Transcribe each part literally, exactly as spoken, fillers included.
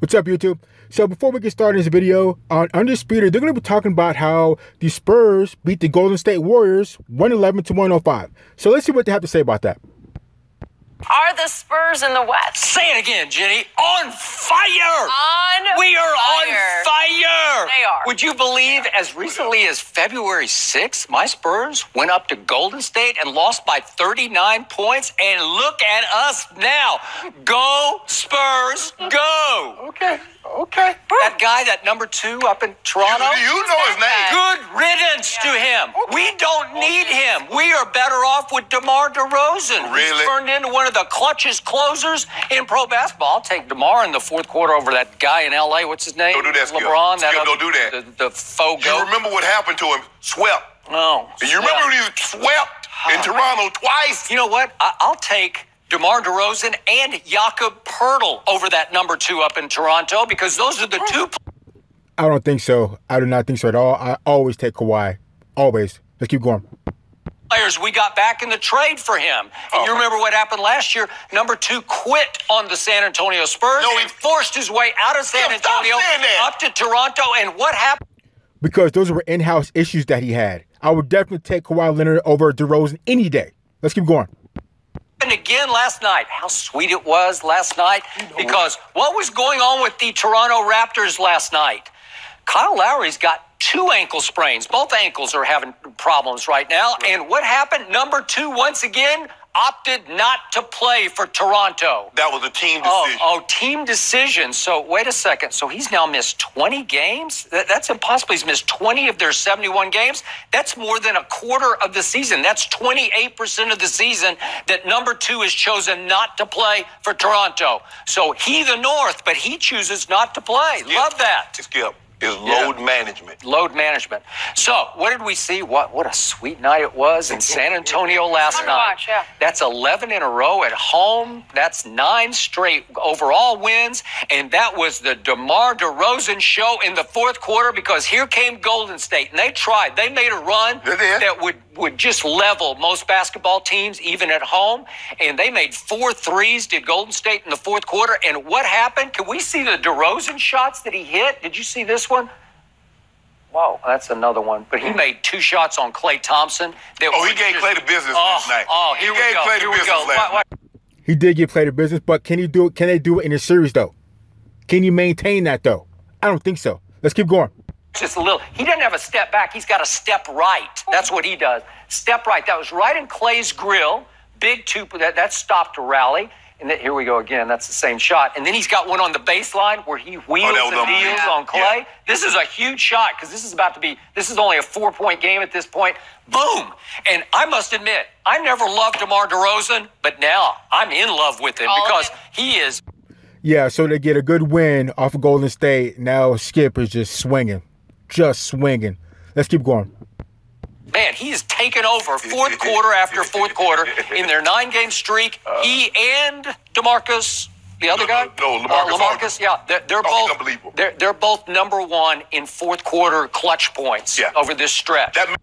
What's up, YouTube? So before we get started in this video on Undisputed, they're going to be talking about how the Spurs beat the Golden State Warriors one eleven to one oh five. So let's see what they have to say about that. Are the Spurs in the West? Say it again, Jenny. On fire! On We are fire. on fire! They are. Would you believe as recently as February sixth, my Spurs went up to Golden State and lost by thirty-nine points? And look at us now. Go, Spurs, go! Okay, okay. That guy, that number two up in Toronto? You, you know his name. Good riddance yeah. to him. Okay. We don't need him. We are better off with DeMar DeRozan. Really? He's turned into one of the clutchest closers in pro basketball. I'll take DeMar in the fourth quarter over that guy in L A. What's his name? Don't do that, Skip. LeBron. Skip, that don't do that. The, the faux goat. You remember what happened to him? Swept. No. You swept. remember when he was swept in oh, Toronto man. twice? You know what? I, I'll take DeMar DeRozan and Jakob Poeltl over that number two up in Toronto, because those are the two. I don't think so. I do not think so at all. I always take Kawhi. Always. Let's keep going. Players we got back in the trade for him. And oh, you remember what happened last year? Number two quit on the San Antonio Spurs. No, he forced his way out of San Antonio up to Toronto. And what happened? Because those were in-house issues that he had. I would definitely take Kawhi Leonard over DeRozan any day. Let's keep going. And again last night, how sweet it was last night, because what was going on with the Toronto Raptors last night? Kyle Lowry's got two ankle sprains. Both ankles are having problems right now. And what happened? Number two, once again, opted not to play for Toronto. That was a team decision. Oh, oh team decision. So, wait a second. So, he's now missed twenty games? That, that's impossible. He's missed twenty of their seventy-one games. That's more than a quarter of the season. That's twenty-eight percent of the season that number two has chosen not to play for Toronto. So, he the North, but he chooses not to play. Skip. Love that. Skip. Is load yeah. management. Load management. So, what did we see? What what a sweet night it was in San Antonio last night. Watch, yeah. That's eleven in a row at home. That's nine straight overall wins. And that was the DeMar DeRozan show in the fourth quarter, because here came Golden State. And they tried. They made a run that would, would just level most basketball teams, even at home. And they made four threes, did Golden State in the fourth quarter. And what happened? Can we see the DeRozan shots that he hit? Did you see this one? Whoa, that's another one. But he made two shots on Klay Thompson. Oh, he gave just, Klay the business oh, last night. Oh, here he we gave go. Klay the business last night. Why, why? He did get Klay the business, but can he do it? Can they do it in a series though? Can you maintain that though? I don't think so. Let's keep going. Just a little. He doesn't have a step back. He's got a step right. That's what he does. Step right. That was right in Klay's grill. Big two. That that stopped a rally. And then, here we go again. That's the same shot. And then he's got one on the baseline where he wheels oh, and deals yeah. on Klay. Yeah. This is a huge shot, because this is about to be, this is only a four-point game at this point. Boom. And I must admit, I never loved DeMar DeRozan, but now I'm in love with him All because him. he is. Yeah, so they get a good win off of Golden State. Now Skip is just swinging, just swinging. Let's keep going. Man, he has taken over fourth quarter after fourth quarter in their nine-game streak. Uh, he and DeMarcus, the other no, guy, no, no DeMarcus, uh, LeMarcus, yeah, they're, they're oh, both they're, they're both number one in fourth quarter clutch points yeah. over this stretch. That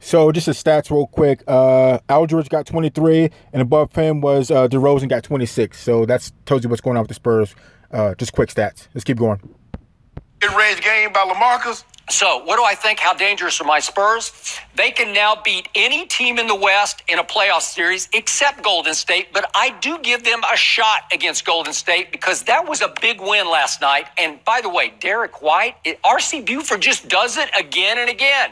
so just the stats real quick. Uh, Aldridge got twenty-three, and above him was uh, DeRozan got twenty-six. So that's tells you what's going on with the Spurs. Uh, just quick stats. Let's keep going. Mid-range game by LeMarcus. So, what do I think? How dangerous are my Spurs? They can now beat any team in the West in a playoff series except Golden State, but I do give them a shot against Golden State, because that was a big win last night. And by the way, Derek White, R C Buford just does it again and again.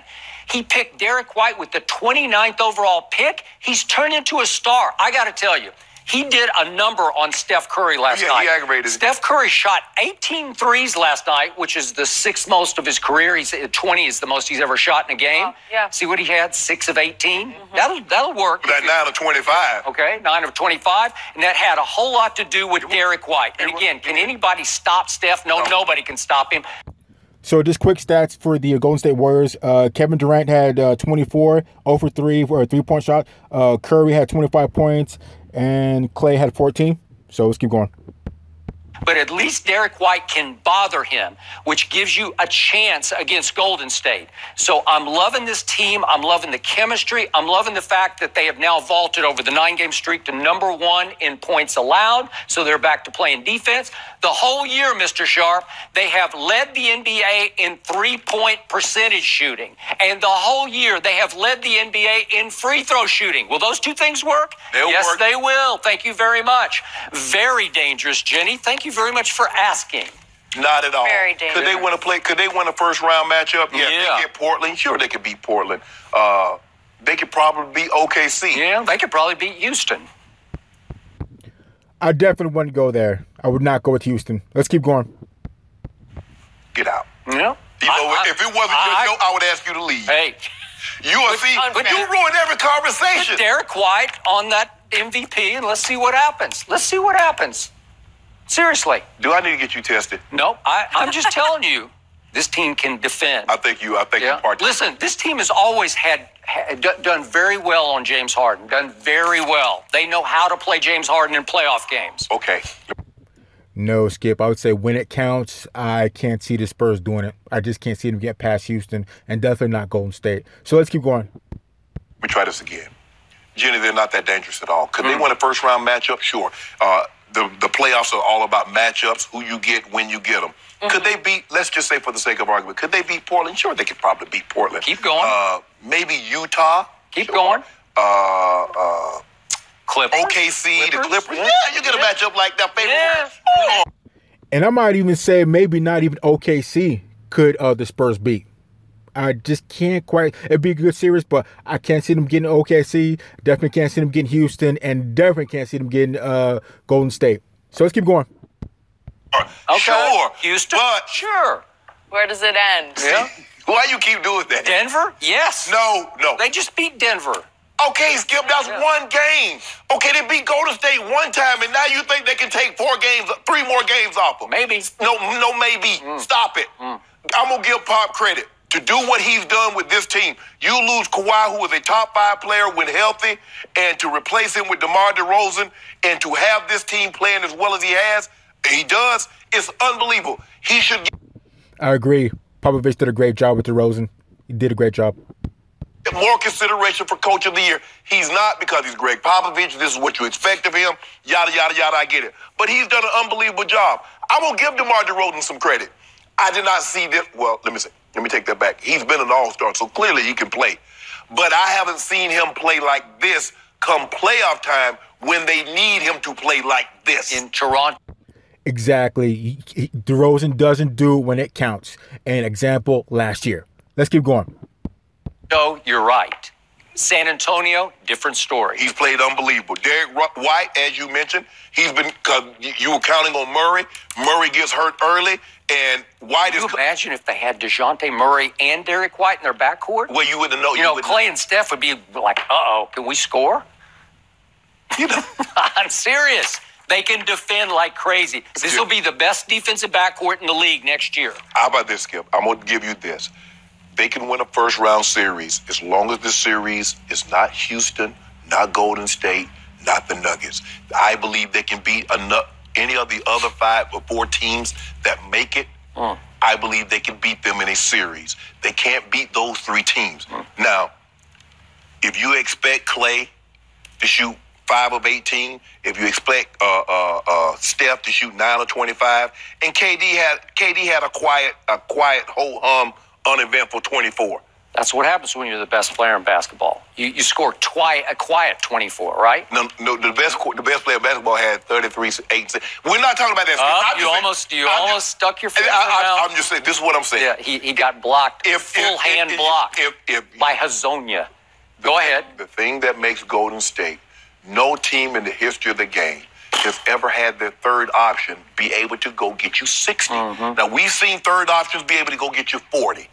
He picked Derek White with the twenty-ninth overall pick. He's turned into a star. I got to tell you. He did a number on Steph Curry last yeah, night. He aggravated. Steph Curry shot eighteen threes last night, which is the sixth most of his career. He's twenty is the most he's ever shot in a game. Uh, yeah. See what he had? Six of eighteen. Mm-hmm. That'll that'll work. That nine of twenty-five. Okay, nine of twenty-five, and that had a whole lot to do with Derek White. And again, can anybody stop Steph? No, no. Nobody can stop him. So just quick stats for the Golden State Warriors. Uh, Kevin Durant had uh, twenty-four, zero for three for a three-point shot. Uh, Curry had twenty-five points. And Klay had fourteen, so let's keep going. but at least Derek White can bother him, which gives you a chance against Golden State. So I'm loving this team. I'm loving the chemistry. I'm loving the fact that they have now vaulted over the nine-game streak to number one in points allowed, so they're back to playing defense. The whole year, Mister Sharp, they have led the N B A in three-point percentage shooting, and the whole year they have led the N B A in free throw shooting. Will those two things work? They'll yes, work. They will. Thank you very much. Very dangerous, Jenny. Thank you very much for asking. Not at all. Very dangerous. Could they win a play? Could they win a first-round matchup? Yeah, yeah. They get Portland. Sure, they could beat Portland. Uh, they could probably beat O K C. Yeah, they could probably beat Houston. I definitely wouldn't go there. I would not go with Houston. Let's keep going. Get out. Yeah. You know, I, if it wasn't I, your show, I would ask you to leave. Hey. U S C, but, but you ruined every conversation. Put Derek White on that M V P, and let's see what happens. Let's see what happens. Seriously. Do I need to get you tested? No, I, I'm just telling you, this team can defend. I think you. I think yeah. you. Part Listen, this team has always had, had done very well on James Harden. Done very well. They know how to play James Harden in playoff games. Okay. No, Skip. I would say when it counts, I can't see the Spurs doing it. I just can't see them get past Houston, and definitely not Golden State. So let's keep going. We try this again. Jenny, they're not that dangerous at all. Could mm-hmm. they win a first-round matchup? Sure. Uh, the, the playoffs are all about matchups, who you get, when you get them. Mm-hmm. Could they beat, let's just say for the sake of argument, could they beat Portland? Sure, they could probably beat Portland. Keep going. Uh, maybe Utah. Keep sure. going. Uh, uh. Clippers. O K C, Clippers? The Clippers. Yeah, yeah you get a yeah. matchup like that. Yeah. Oh. And I might even say maybe not even O K C could uh, the Spurs beat. I just can't quite. It'd be a good series, but I can't see them getting O K C. Definitely can't see them getting Houston, and definitely can't see them getting uh, Golden State. So let's keep going. Okay. Sure, Houston. But sure. Where does it end? Yeah. Why you keep doing that? Denver? Yes. No, no. They just beat Denver. Okay, Skip, that's yeah. one game. Okay, they beat Golden State one time, and now you think they can take four games, three more games off them? Maybe. No, no, maybe. Mm. Stop it. Mm. I'm gonna give Pop credit to do what he's done with this team. You lose Kawhi, who is a top five player when healthy, and to replace him with DeMar DeRozan, and to have this team playing as well as he has, and he does, it's unbelievable. He should. Get I agree. Popovich did a great job with DeRozan. He did a great job. More consideration for Coach of the Year. He's not because he's Greg Popovich. This is what you expect of him. Yada, yada, yada. I get it. But he's done an unbelievable job. I'm going to give DeMar DeRozan some credit. I did not see this. Well, let me say, let me take that back. He's been an all-star, so clearly he can play. But I haven't seen him play like this come playoff time when they need him to play like this. In Toronto. Exactly. DeRozan doesn't do when it counts. An example last year. Let's keep going. No, you're right. San Antonio, different story. He's played unbelievable. Derek White, as you mentioned, he's been you were counting on Murray. Murray gets hurt early, and White Can is. You imagine if they had DeJounte Murray and Derek White in their backcourt? Well, you wouldn't know. You, you know, Klay and Steph would be like, "Uh oh, can we score?" You know, I'm serious. They can defend like crazy. This will be the best defensive backcourt in the league next year. How about this, Skip? I'm gonna give you this. They can win a first-round series as long as the series is not Houston, not Golden State, not the Nuggets. I believe they can beat any of the other five or four teams that make it. Mm. I believe they can beat them in a series. They can't beat those three teams. Mm. Now, if you expect Klay to shoot five of eighteen, if you expect uh, uh, uh, Steph to shoot nine of twenty-five, and K D had K D had a quiet, a quiet whole hum. Uneventful twenty-four. That's what happens when you're the best player in basketball. You you score twi a quiet twenty-four, right? No, no. The best the best player in basketball had thirty-three, eight. We're not talking about that. Uh, you almost saying, you I'm almost just, stuck your foot. I, I, I'm just saying. This is what I'm saying. Yeah, he he got blocked. If, full if, hand if, blocked if, if, if, by Hazonia. Go thing, ahead. The thing that makes Golden State, no team in the history of the game has ever had their third option be able to go get you sixty. Mm-hmm. Now, we've seen third options be able to go get you forty.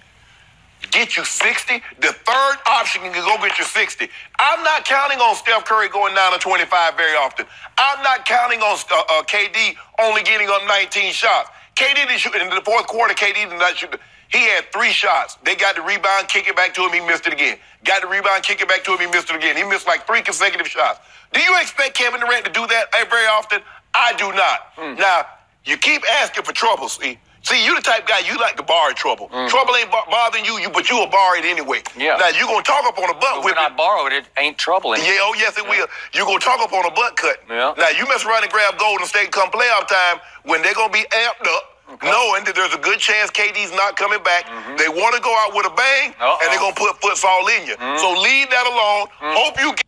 Get you sixty? The third option can go get you sixty. I'm not counting on Steph Curry going nine of twenty-five very often. I'm not counting on uh, uh, K D only getting up nineteen shots. K D didn't shoot. In the fourth quarter, K D did not shoot. He had three shots. They got the rebound, kick it back to him, he missed it again. Got the rebound, kick it back to him, he missed it again. He missed like three consecutive shots. Do you expect Kevin Durant to do that very often? I do not. Mm. Now, You keep asking for trouble, see? See, you the type of guy, you like to borrow trouble. Mm. Trouble ain't b bothering you, you, but you'll borrow it anyway. Yeah. Now, you're going to talk up on a butt whipping. When I borrowed it, ain't trouble anymore. Yeah, oh, yes, it yeah. will. You're going to talk up on a butt cut. Yeah. Now, you mess around and grab Golden State come playoff time when they're going to be amped up, okay, knowing that there's a good chance K D's not coming back. Mm-hmm. They want to go out with a bang, uh-oh, and they're going to put futsal in you. Mm-hmm. So leave that alone. Mm-hmm. Hope you get...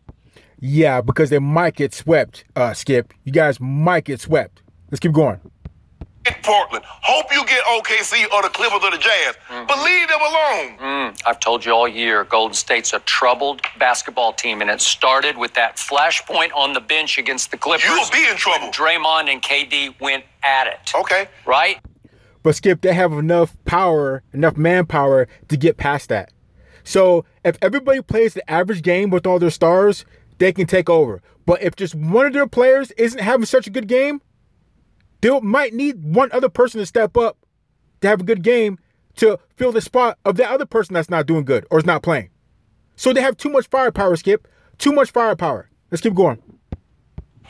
Yeah, because they might get swept, uh, Skip. You guys might get swept. Let's keep going. Portland. Hope you get O K C or the Clippers or the Jazz. Mm-hmm. But leave them alone. Mm. I've told you all year, Golden State's a troubled basketball team, and it started with that flashpoint on the bench against the Clippers. You'll be in trouble. Draymond and K D went at it. Okay. Right? But, Skip, they have enough power, enough manpower to get past that. So, if everybody plays the average game with all their stars, they can take over. But if just one of their players isn't having such a good game, they might need one other person to step up to have a good game to fill the spot of that other person that's not doing good or is not playing. So they have too much firepower, Skip. Too much firepower. Let's keep going.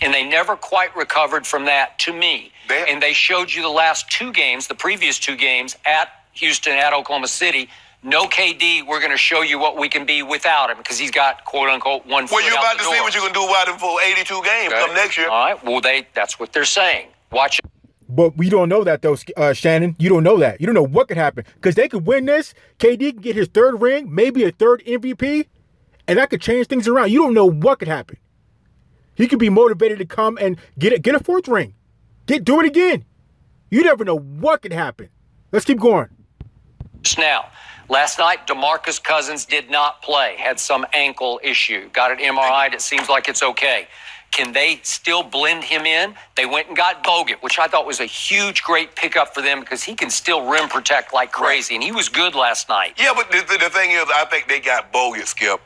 And they never quite recovered from that, to me. Damn. And they showed you the last two games, the previous two games, at Houston, at Oklahoma City. No K D, we're going to show you what we can be without him because he's got, quote-unquote, one foot out the door. Well, you're about to see what you can do without him for eighty-two games come next year. All right. Well, they, that's what they're saying. Watch. But we don't know that, though, uh, Shannon. You don't know that. You don't know what could happen. Because they could win this. K D can get his third ring, maybe a third M V P, and that could change things around. You don't know what could happen. He could be motivated to come and get it, get a fourth ring. Get do it again. You never know what could happen. Let's keep going. Now, last night, DeMarcus Cousins did not play. Had some ankle issue. Got an M R I. It seems like it's okay. Can they still blend him in? They went and got Bogut, which I thought was a huge, great pickup for them because he can still rim protect like crazy, and he was good last night. Yeah, but the, the, the thing is, I think they got Bogut, Skip,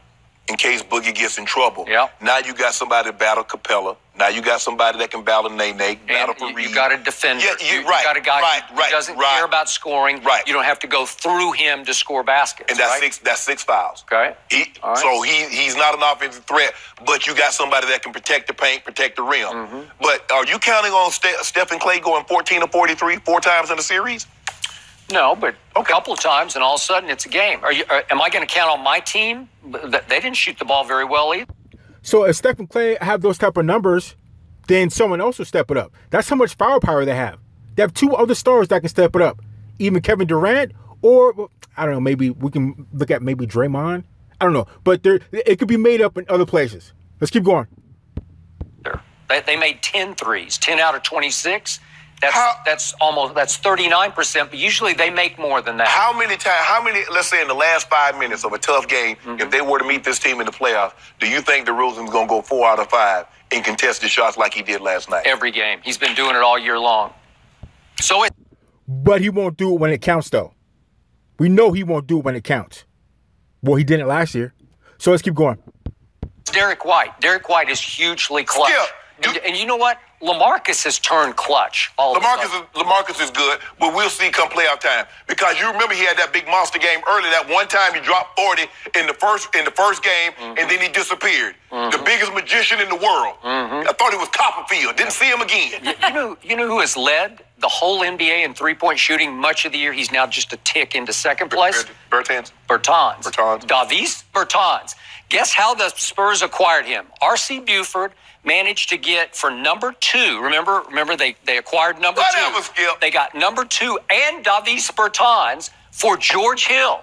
in case Boogie gets in trouble. Yeah. Now you got somebody to battle Capella. Now you got somebody that can battle Nene, battle Fareed. You, you got a defender. Yeah, you, you, right, you got a guy right, who right, doesn't right, care about scoring. Right. You don't have to go through him to score baskets. And that's right? six. That's six fouls. Okay. He, right. So he he's not an offensive threat, but you got somebody that can protect the paint, protect the rim. Mm-hmm. But are you counting on Ste Steph and Klay going fourteen to forty-three four times in the series? No, but okay, a couple of times, and all of a sudden it's a game. Are you? Are, am I going to count on my team? They didn't shoot the ball very well either. So if Steph and Klay have those type of numbers, then someone else will step it up. That's how much firepower they have. They have two other stars that can step it up. Even Kevin Durant, or I don't know, maybe we can look at maybe Draymond. I don't know, but there it could be made up in other places. Let's keep going. They made ten threes, ten out of twenty-six. That's how, that's almost that's thirty-nine percent, but usually they make more than that. How many times how many let's say in the last five minutes of a tough game, mm-hmm, if they were to meet this team in the playoffs, do you think DeRozan's gonna go four out of five in contested shots like he did last night? Every game. He's been doing it all year long. So it But he won't do it when it counts though. We know he won't do it when it counts. Well, he didn't last year. So let's keep going. Derek White. Derek White is hugely clutch. Yeah. And, and you know what? LaMarcus has turned clutch. All LaMarcus, is, LaMarcus is good, but we'll see come playoff time because you remember he had that big monster game early. That one time he dropped forty in the first in the first game, mm-hmm, and then he disappeared. Mm-hmm. The biggest magician in the world. Mm-hmm. I thought it was Copperfield. Didn't see him again. You, you know, you know who has led the whole N B A in three-point shooting much of the year? He's now just a tick into second place. Bertans. Bertans. Bertans. Davis Bertans. Guess how the Spurs acquired him? R C. Buford managed to get for number two. Remember, remember they, they acquired number Whatever, two. Skip. They got number two and Davis Bertans for George Hill,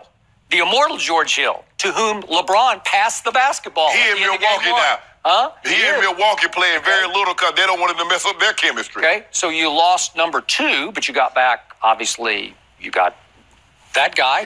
the immortal George Hill, to whom LeBron passed the basketball. He in Milwaukee now. Huh? He, he in Milwaukee playing okay. very little because they don't want him to mess up their chemistry. Okay, so you lost number two, but you got back, obviously, you got that guy.